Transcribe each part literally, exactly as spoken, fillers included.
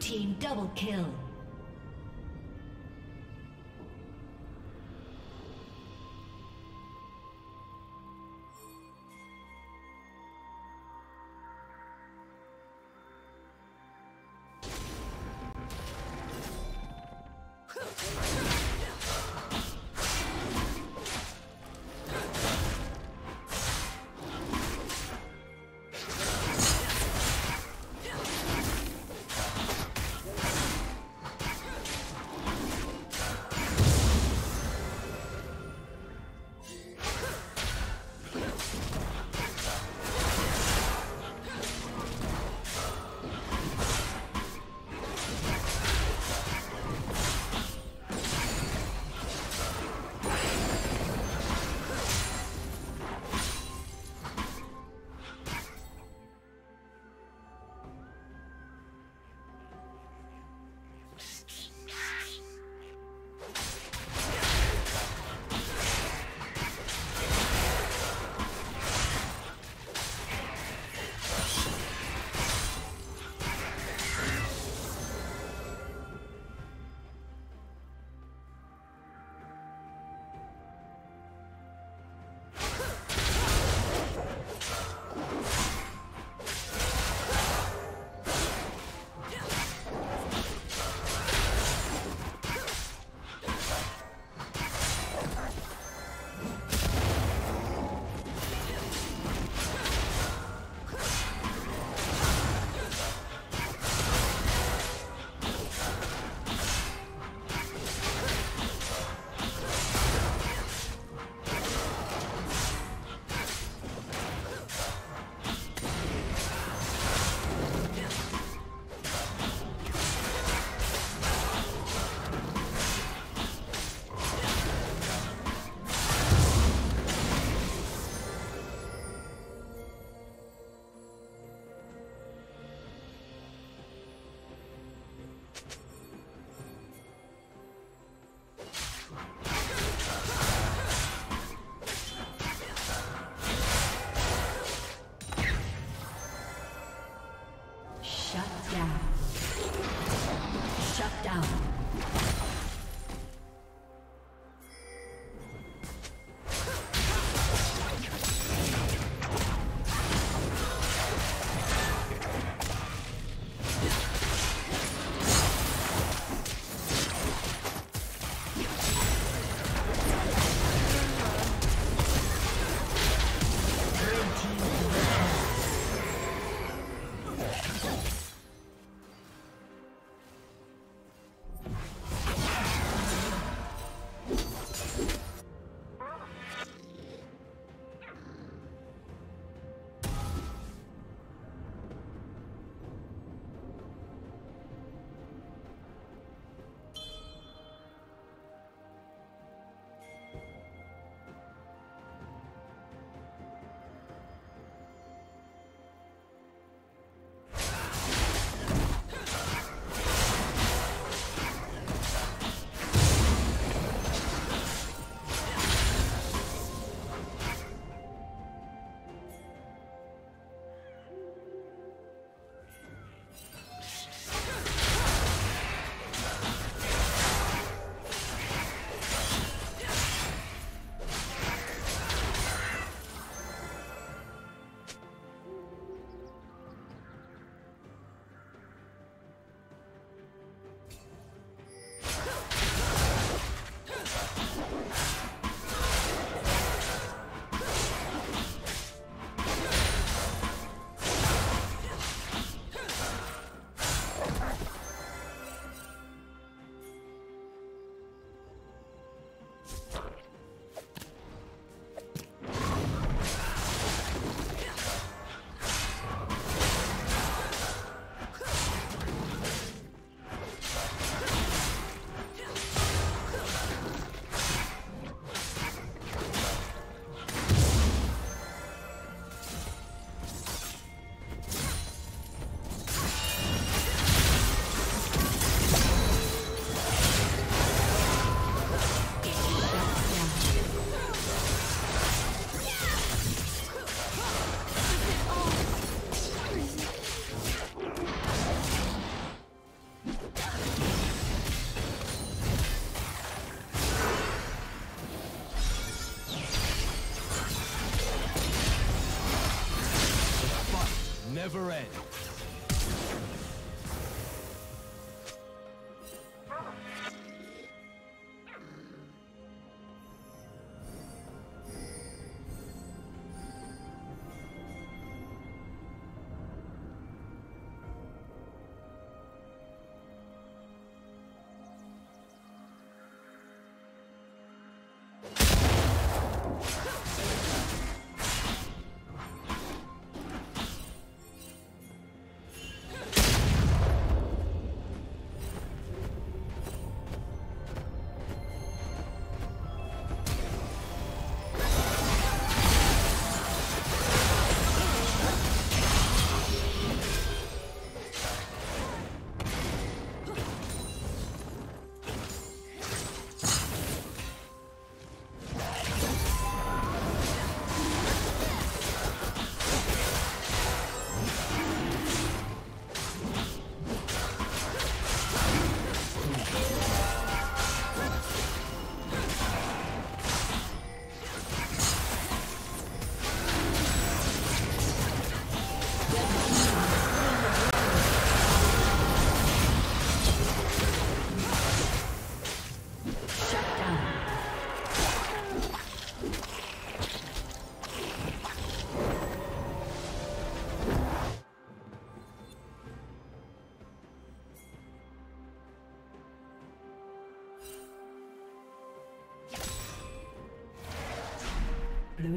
team double kill. never end. Blue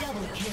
Double kill.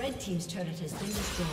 Red team's turret has been destroyed.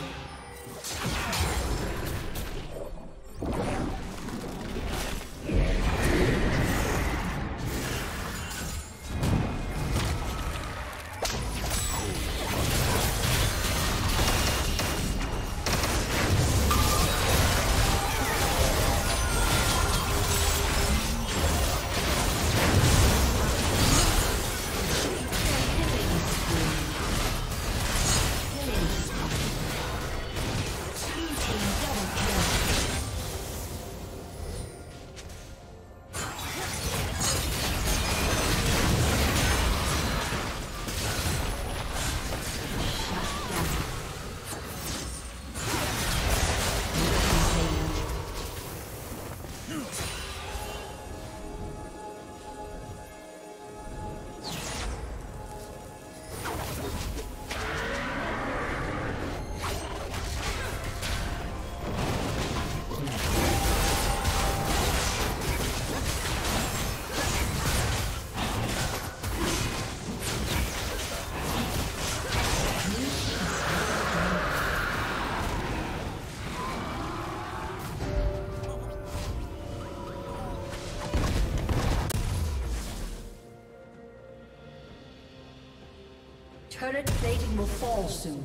Turret plating will fall soon.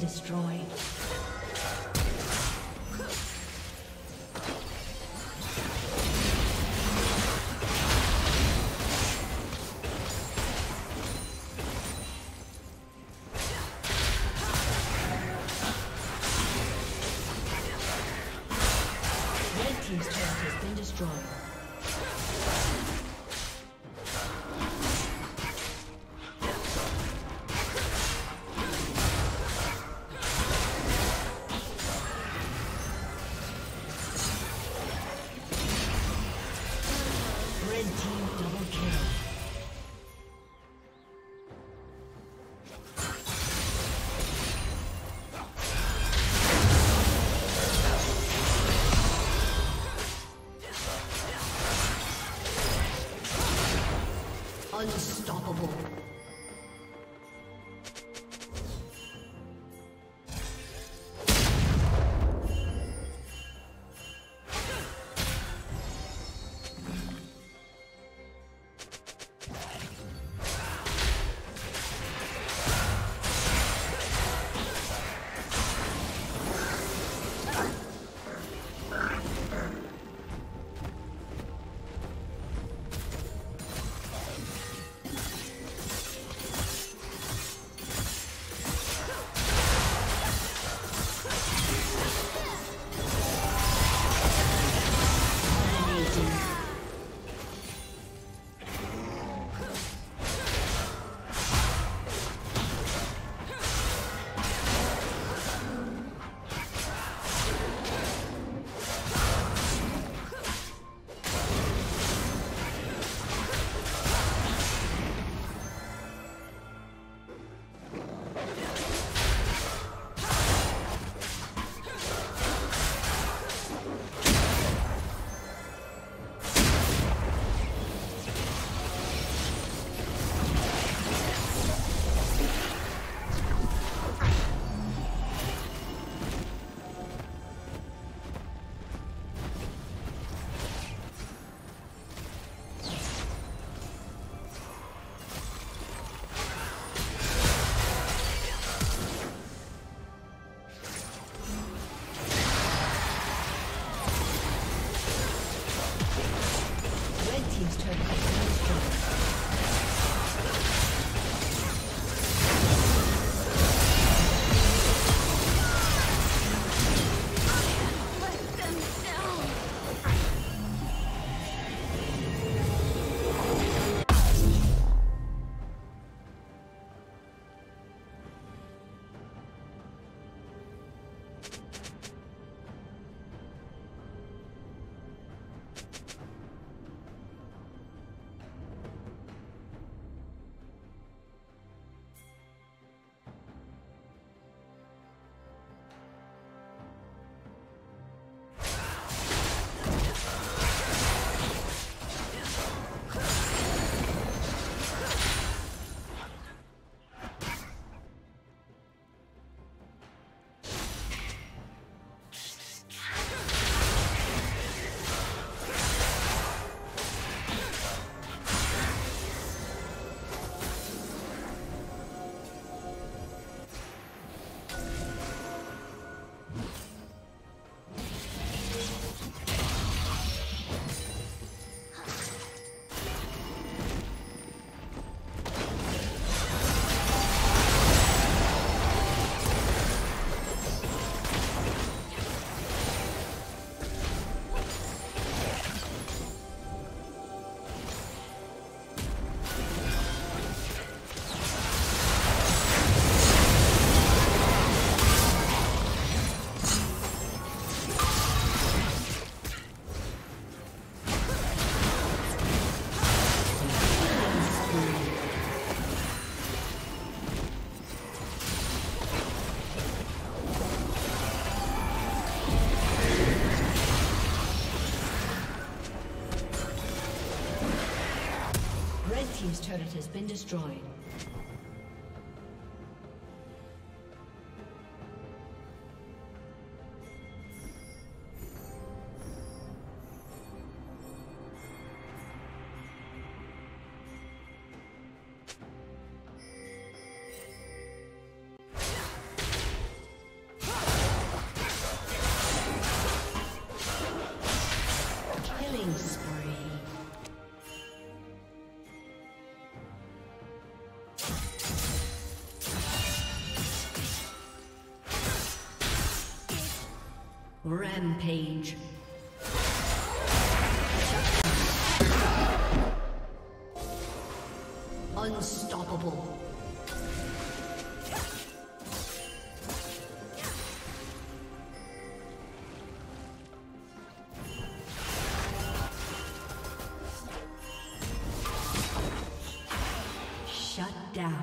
Destroyed. Red team's turret has been destroyed. Unstoppable. Red team's turret has been destroyed. Rampage. Unstoppable. Shut down.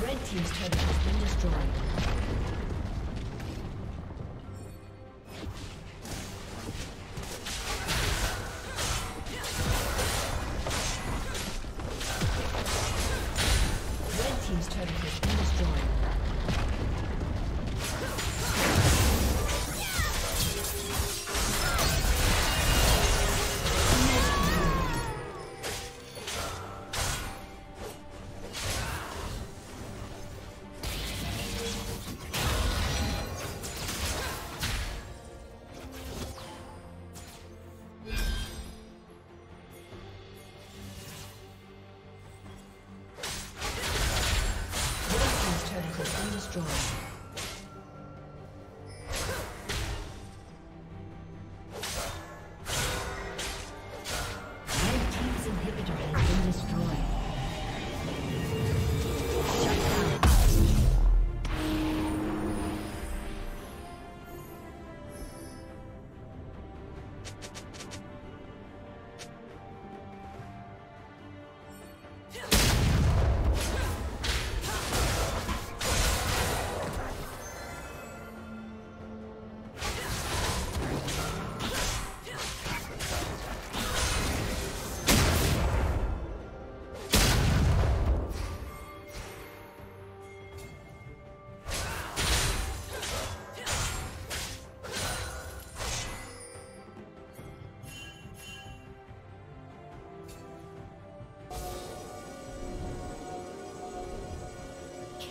Red team's turret has been destroyed.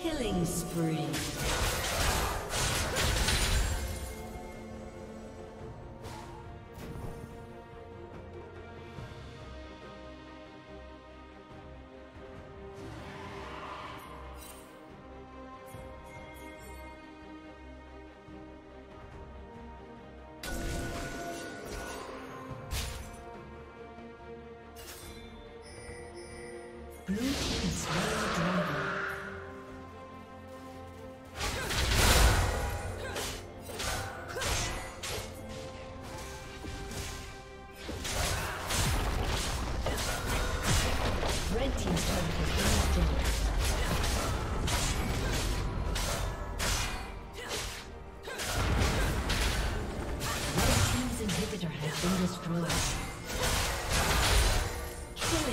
Killing spree. Blue team's very dragon.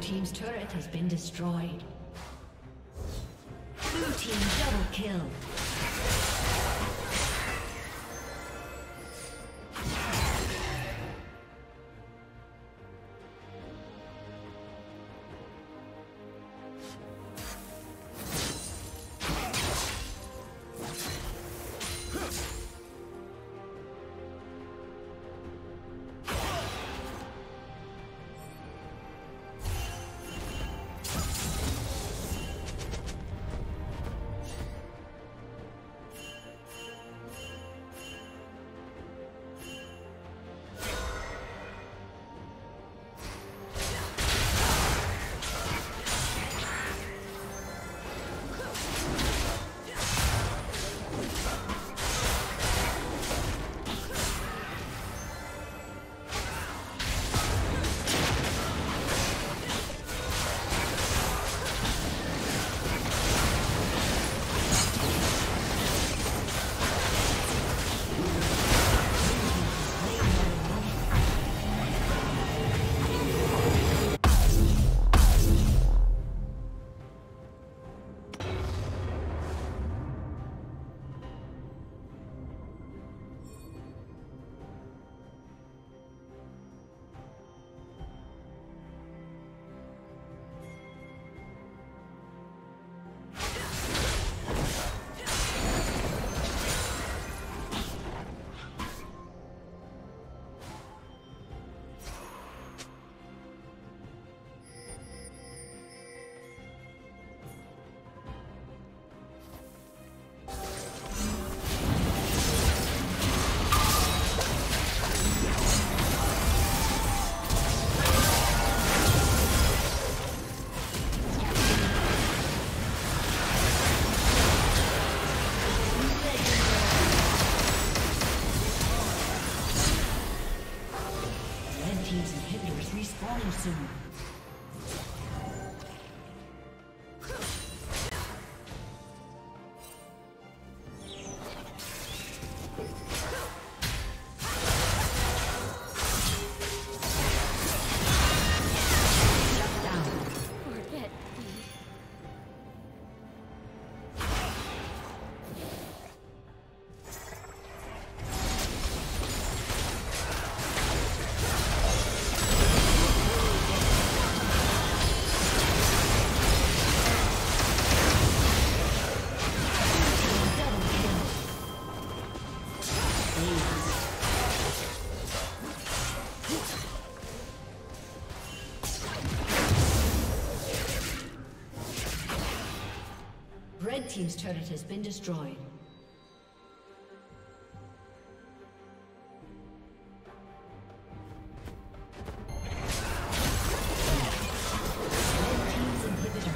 Team's turret has been destroyed. Blue team double kill. Soon. Red team's turret has been destroyed. Red team's inhibitor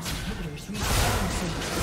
team's inhibitors reach the